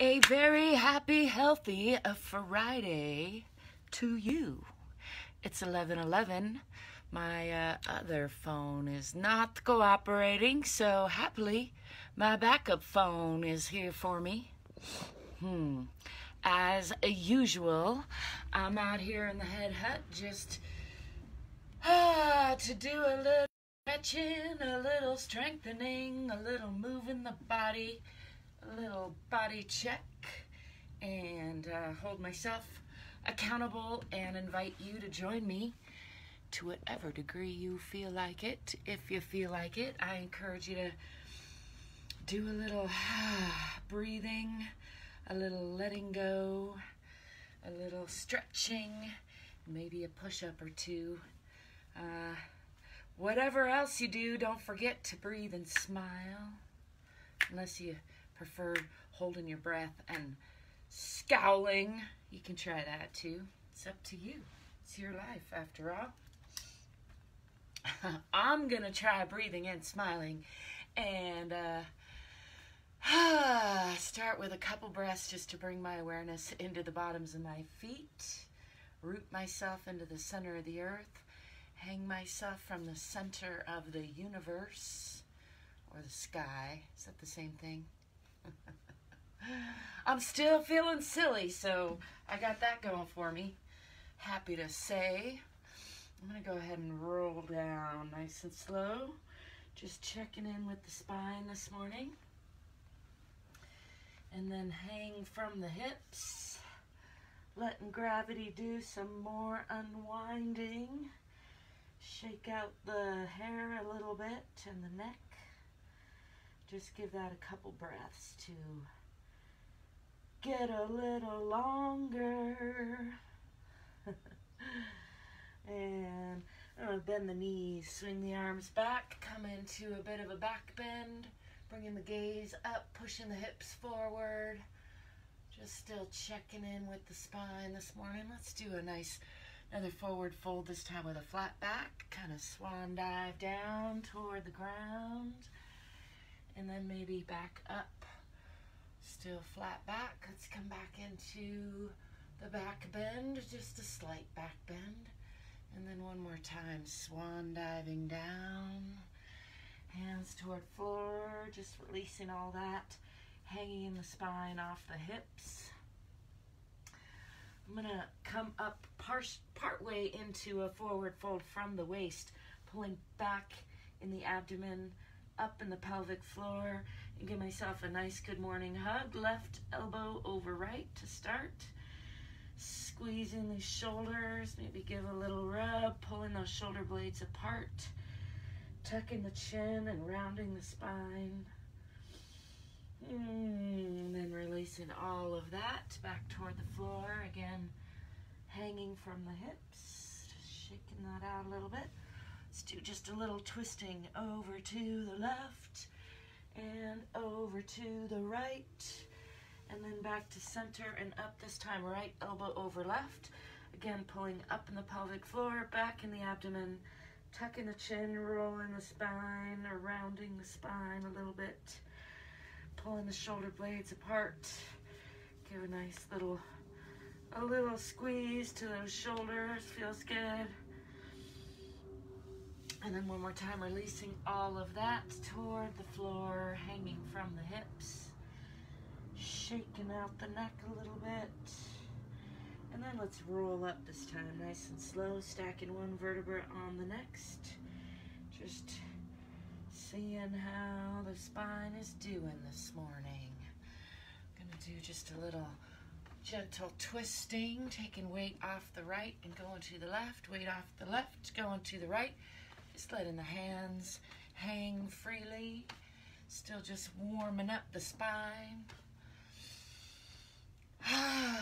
A very happy, healthy Friday to you. It's 11:11. My other phone is not cooperating, so happily, my backup phone is here for me. As usual, I'm out here in the Head Hutt just to do a little stretching, a little strengthening, a little moving the body, a little body check, and hold myself accountable and invite you to join me to whatever degree you feel like it. If you feel like it, I encourage you to do a little breathing, a little letting go, a little stretching, maybe a push-up or two. Whatever else you do, don't forget to breathe and smile, unless you prefer holding your breath and scowling. You can try that too. It's up to you. It's your life after all. I'm gonna try breathing and smiling, and start with a couple breaths just to bring my awareness into the bottoms of my feet, root myself into the center of the earth, hang myself from the center of the universe or the sky. Is that the same thing? I'm still feeling silly, so I got that going for me. Happy to say. I'm gonna go ahead and roll down nice and slow. Just checking in with the spine this morning. And then hang from the hips, letting gravity do some more unwinding. Shake out the hair a little bit and the neck. Just give that a couple breaths to get a little longer. And I'm gonna bend the knees, swing the arms back, come into a bit of a back bend, bringing the gaze up, pushing the hips forward. Just still checking in with the spine this morning. Let's do a nice, another forward fold, this time with a flat back, kind of swan dive down toward the ground, and then maybe back up, still flat back. Let's come back into the back bend, just a slight back bend, and then one more time, swan diving down, hands toward floor, just releasing all that, hanging the spine off the hips. I'm gonna come up partway into a forward fold from the waist, pulling back in the abdomen, up in the pelvic floor, and give myself a nice good morning hug. Left elbow over right to start. Squeezing the shoulders, maybe give a little rub, pulling those shoulder blades apart, tucking the chin and rounding the spine. And then releasing all of that back toward the floor. Again, hanging from the hips, just shaking that out a little bit. Let's do just a little twisting over to the left and over to the right. And then back to center and up this time, right elbow over left. Again, pulling up in the pelvic floor, back in the abdomen, tucking the chin, rolling the spine, rounding the spine a little bit. Pulling the shoulder blades apart. Give a nice little, a little squeeze to those shoulders. Feels good. And then one more time, releasing all of that toward the floor, hanging from the hips. Shaking out the neck a little bit. And then let's roll up this time, nice and slow, stacking one vertebra on the next. Just seeing how the spine is doing this morning. I'm gonna do just a little gentle twisting, taking weight off the right and going to the left, weight off the left, going to the right. Just letting the hands hang freely. Still just warming up the spine. I'm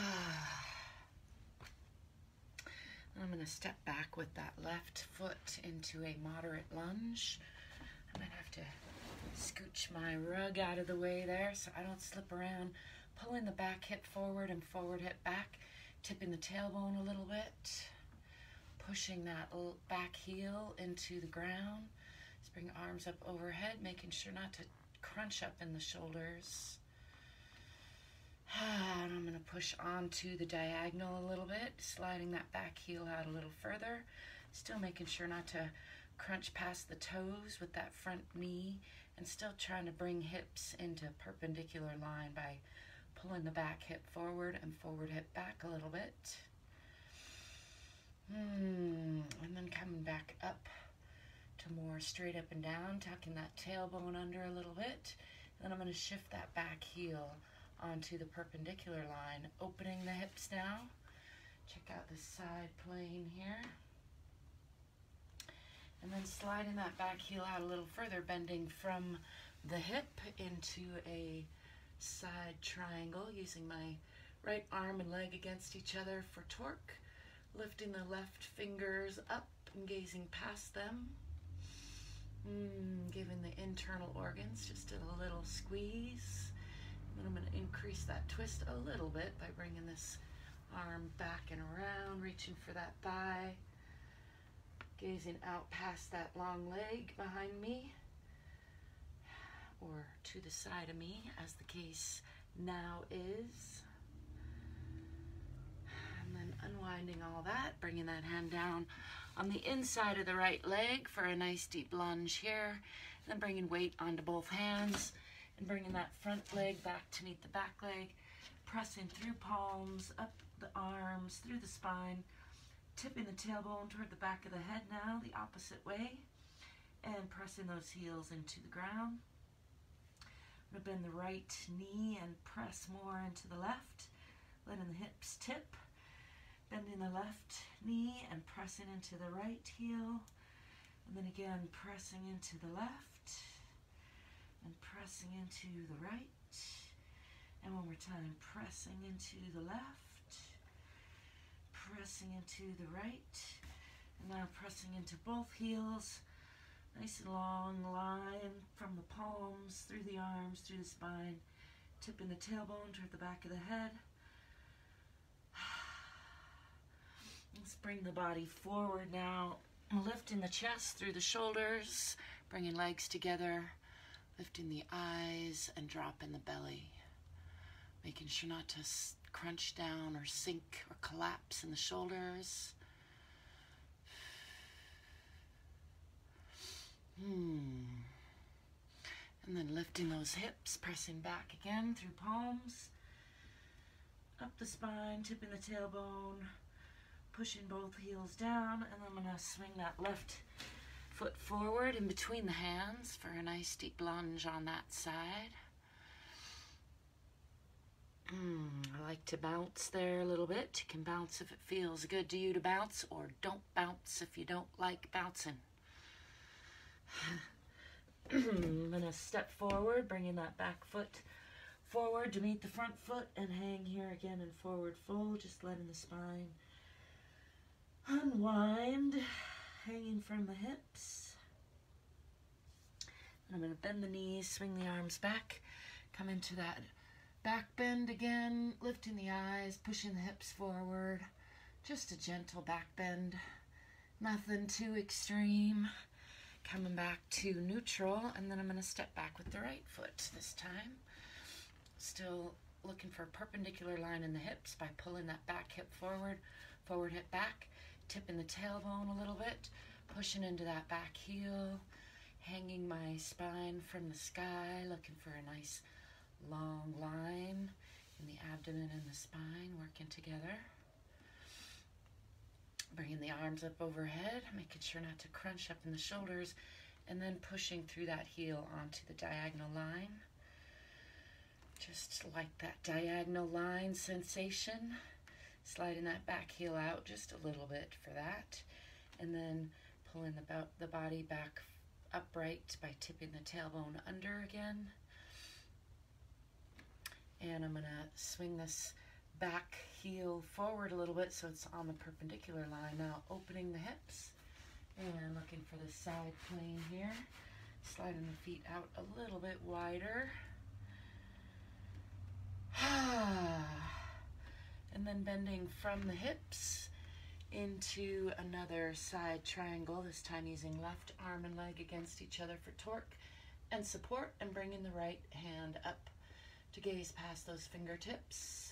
going to step back with that left foot into a moderate lunge. I might have to scooch my rug out of the way there so I don't slip around. Pulling the back hip forward and forward hip back, tipping the tailbone a little bit, pushing that back heel into the ground. Just bring arms up overhead, making sure not to crunch up in the shoulders. push onto the diagonal a little bit, sliding that back heel out a little further, still making sure not to crunch past the toes with that front knee, and still trying to bring hips into perpendicular line by pulling the back hip forward and forward hip back a little bit. And then coming back up to more straight up and down, tucking that tailbone under a little bit. Then I'm going to shift that back heel onto the perpendicular line, opening the hips now. Check out the side plane here. And then sliding that back heel out a little further, bending from the hip into a side triangle, using my right arm and leg against each other for torque, lifting the left fingers up and gazing past them, giving the internal organs just a little squeeze. And I'm going to increase that twist a little bit by bringing this arm back and around, reaching for that thigh, gazing out past that long leg behind me, or to the side of me, as the case now is. And then unwinding all that, bringing that hand down on the inside of the right leg for a nice deep lunge here. And then bringing weight onto both hands and bringing that front leg back to meet the back leg, pressing through palms, up the arms, through the spine, tipping the tailbone toward the back of the head now, the opposite way, and pressing those heels into the ground. I'm going to bend the right knee and press more into the left, letting the hips tip, bending the left knee and pressing into the right heel, and then again pressing into the left and pressing into the right, and one more time pressing into the left, pressing into the right, and now pressing into both heels. Nice long line from the palms, through the arms, through the spine, tipping the tailbone toward the back of the head. Let's bring the body forward now, lifting the chest through the shoulders, bringing legs together, lifting the eyes and dropping the belly, making sure not to crunch down or sink or collapse in the shoulders. And then lifting those hips, pressing back again through palms, up the spine, tipping the tailbone, pushing both heels down, and I'm going to swing that left foot forward in between the hands for a nice deep lunge on that side. I like to bounce there a little bit. You can bounce if it feels good to you to bounce, or don't bounce if you don't like bouncing. I'm going to step forward, bringing that back foot forward to meet the front foot, and hang here again in forward fold, just letting the spine unwind, hanging from the hips. And I'm going to bend the knees, swing the arms back, come into that back bend again, lifting the eyes, pushing the hips forward, just a gentle back bend, nothing too extreme. Coming back to neutral, and then I'm going to step back with the right foot this time. Still looking for a perpendicular line in the hips by pulling that back hip forward, forward hip back, tipping the tailbone a little bit, pushing into that back heel, hanging my spine from the sky, looking for a nice long line in the abdomen and the spine, working together. Bringing the arms up overhead, making sure not to crunch up in the shoulders, and then pushing through that heel onto the diagonal line. Just like that diagonal line sensation, sliding that back heel out just a little bit for that, and then pulling the body back upright by tipping the tailbone under again. And I'm going to swing this back heel forward a little bit so it's on the perpendicular line now, opening the hips and looking for the side plane here, sliding the feet out a little bit wider, and then bending from the hips into another side triangle, this time using left arm and leg against each other for torque and support, and bringing the right hand up to gaze past those fingertips.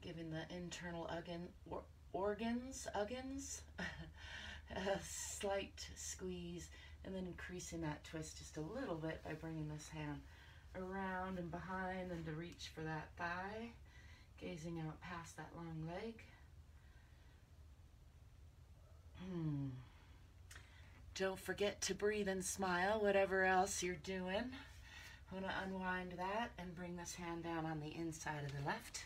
giving the internal organs a slight squeeze, and then increasing that twist just a little bit by bringing this hand around and behind them to reach for that thigh, gazing out past that long leg. Don't forget to breathe and smile, whatever else you're doing. I'm gonna unwind that and bring this hand down on the inside of the left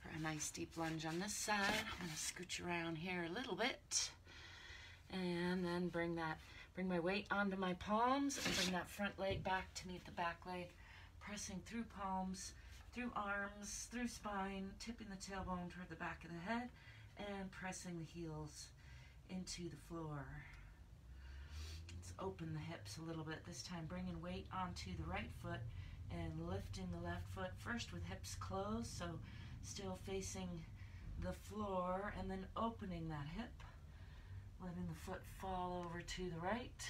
for a nice deep lunge on this side. I'm gonna scooch around here a little bit and then bring my weight onto my palms and bring that front leg back to meet the back leg, pressing through palms, through arms, through spine, tipping the tailbone toward the back of the head and pressing the heels into the floor. Let's open the hips a little bit this time, bringing weight onto the right foot and lifting the left foot first with hips closed, so still facing the floor, and then opening that hip, letting the foot fall over to the right.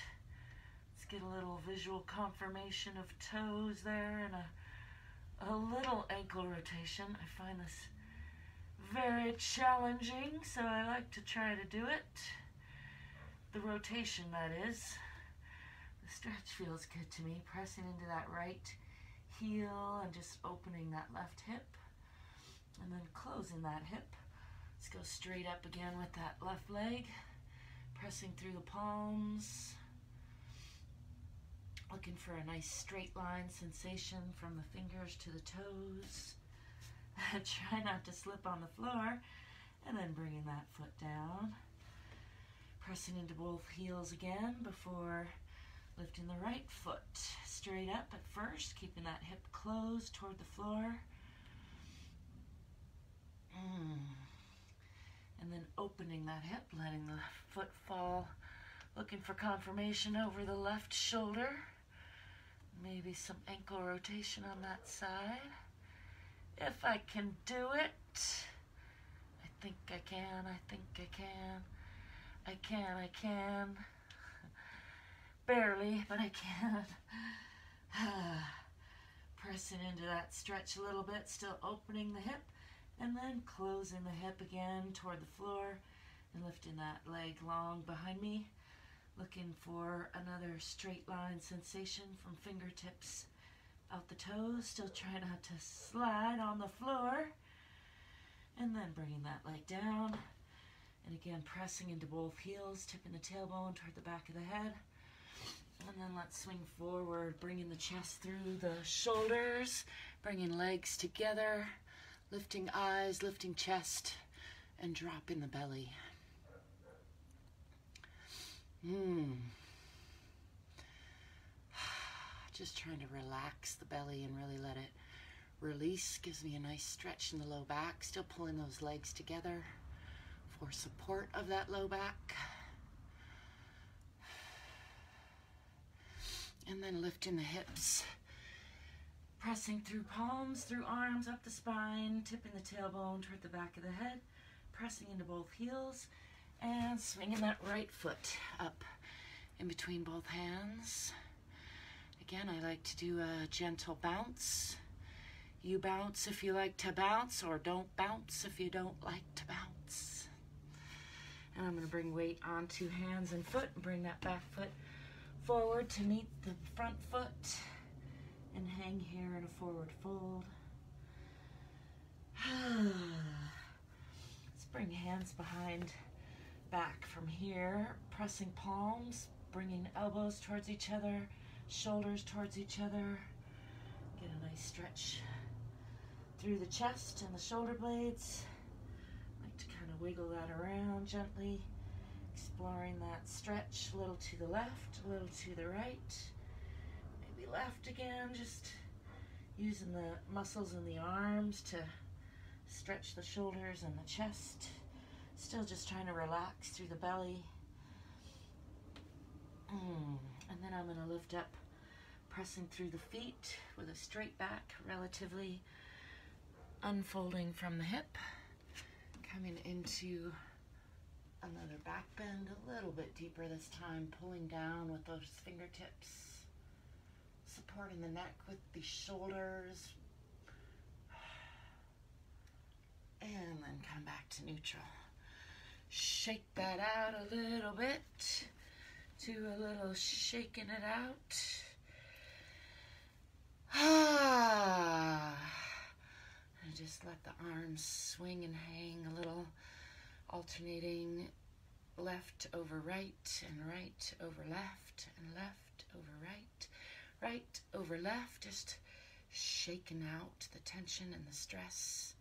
Let's get a little visual confirmation of toes there and a little ankle rotation. I find this very challenging, so I like to try to do it. The rotation, that is. The stretch feels good to me. Pressing into that right heel and just opening that left hip and then closing that hip. Let's go straight up again with that left leg, pressing through the palms, looking for a nice straight line sensation from the fingers to the toes. Try not to slip on the floor, and then bringing that foot down, pressing into both heels again before lifting the right foot straight up at first, keeping that hip closed toward the floor, and then opening that hip, letting the foot fall, looking for confirmation over the left shoulder, maybe some ankle rotation on that side. If I can do it, I think I can, I think I can, I can, I can. Barely, but I can. Pressing into that stretch a little bit, still opening the hip, and then closing the hip again toward the floor, and lifting that leg long behind me, looking for another straight line sensation from fingertips out the toes, still trying not to slide on the floor, and then bringing that leg down, and again pressing into both heels, tipping the tailbone toward the back of the head, and then let's swing forward, bringing the chest through the shoulders, bringing legs together, lifting eyes, lifting chest, and dropping the belly. Just trying to relax the belly and really let it release. Gives me a nice stretch in the low back, still pulling those legs together for support of that low back, and then lifting the hips, pressing through palms, through arms, up the spine, tipping the tailbone toward the back of the head, pressing into both heels and swinging that right foot up in between both hands. Again, I like to do a gentle bounce. You bounce if you like to bounce, or don't bounce if you don't like to bounce. And I'm gonna bring weight onto hands and foot, and bring that back foot forward to meet the front foot, and hang here in a forward fold. Let's bring hands behind back from here, pressing palms, bringing elbows towards each other, shoulders towards each other. Get a nice stretch through the chest and the shoulder blades. I like to kind of wiggle that around gently, exploring that stretch, a little to the left, a little to the right, maybe left again, just using the muscles in the arms to stretch the shoulders and the chest, still just trying to relax through the belly. And then I'm gonna lift up, pressing through the feet with a straight back, relatively unfolding from the hip, coming into another back bend, a little bit deeper this time, pulling down with those fingertips, supporting the neck with the shoulders, to neutral. Shake that out a little bit. Do a little shaking it out. Ah. And just let the arms swing and hang a little, alternating left over right and right over left and left over right, right over left, just shaking out the tension and the stress,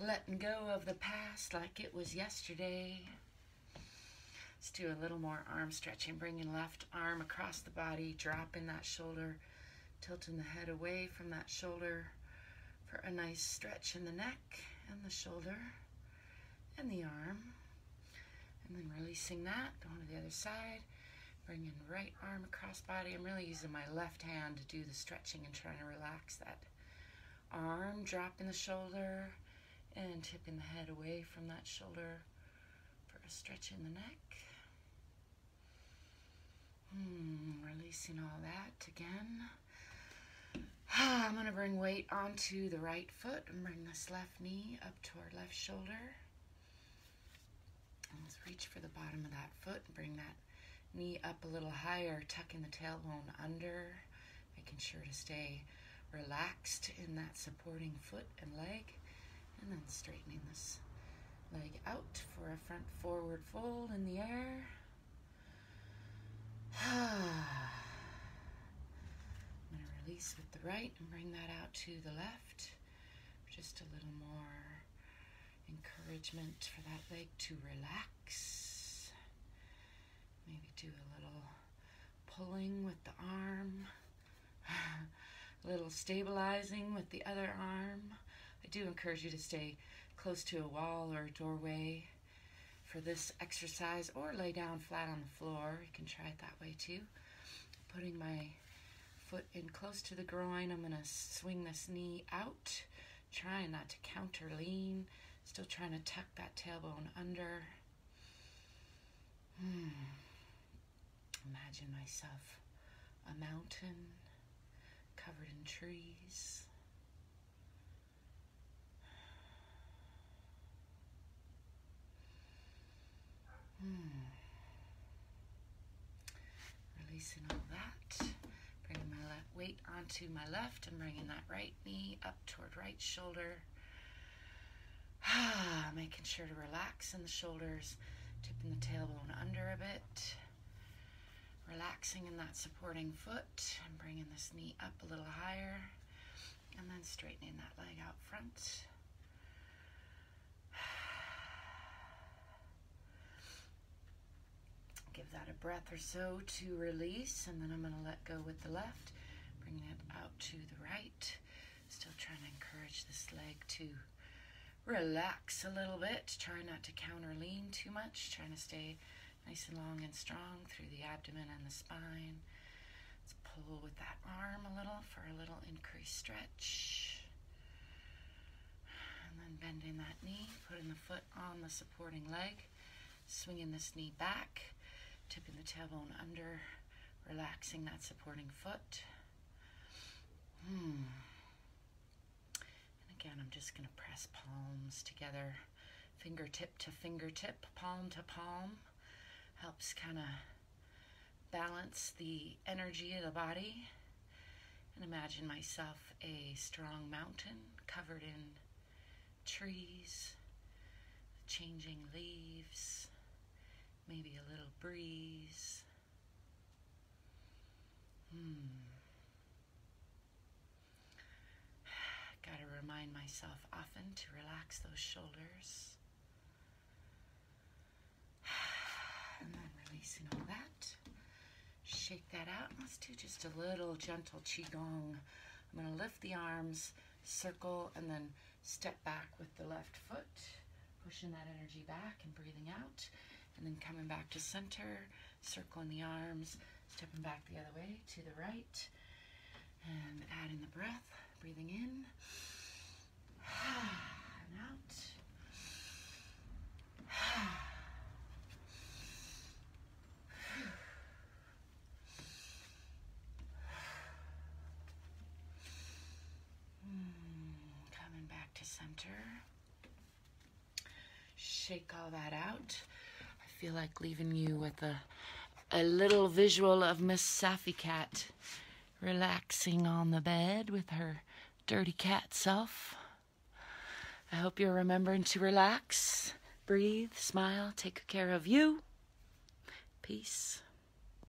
letting go of the past like it was yesterday. Let's do a little more arm stretching, bringing left arm across the body, dropping that shoulder, tilting the head away from that shoulder for a nice stretch in the neck and the shoulder and the arm. And then releasing that, going to the other side, bringing right arm across body. I'm really using my left hand to do the stretching and trying to relax that arm, dropping the shoulder and tipping the head away from that shoulder for a stretch in the neck. Releasing all that again. I'm going to bring weight onto the right foot and bring this left knee up toward left shoulder. Let's reach for the bottom of that foot and bring that knee up a little higher, tucking the tailbone under, making sure to stay relaxed in that supporting foot and leg, and then straightening this leg out for a front forward fold in the air. I'm going to release with the right and bring that out to the left for just a little more encouragement for that leg to relax. Maybe do a little pulling with the arm, a little stabilizing with the other arm. I do encourage you to stay close to a wall or a doorway for this exercise, or lay down flat on the floor. You can try it that way too. Putting my foot in close to the groin, I'm going to swing this knee out, trying not to counter lean. Still trying to tuck that tailbone under. Imagine myself a mountain covered in trees. Releasing all that. Bringing my weight onto my left and bringing that right knee up toward right shoulder. Making sure to relax in the shoulders, tipping the tailbone under a bit, relaxing in that supporting foot, and bringing this knee up a little higher, and then straightening that leg out front. Give that a breath or so to release, and then I'm going to let go with the left, bring it out to the right, still trying to encourage this leg to relax a little bit. Try not to counter lean too much. Trying to stay nice and long and strong through the abdomen and the spine. Let's pull with that arm a little for a little increased stretch. And then bending that knee, putting the foot on the supporting leg, swinging this knee back, tipping the tailbone under, relaxing that supporting foot. Again, I'm just going to press palms together, fingertip, palm to palm. Helps kind of balance the energy of the body. And imagine myself a strong mountain covered in trees, changing leaves, maybe a little breeze. Got to remind myself often to relax those shoulders. And then releasing all that. Shake that out. Let's do just a little gentle qigong. I'm going to lift the arms, circle, and then step back with the left foot, pushing that energy back and breathing out. And then coming back to center, circling the arms, stepping back the other way to the right, and adding the breath. Breathing in and out. Coming back to center. shake all that out. I feel like leaving you with a little visual of Miss Safi Cat relaxing on the bed with her dirty cat self. I hope you're remembering to relax, breathe, smile, take care of you. Peace.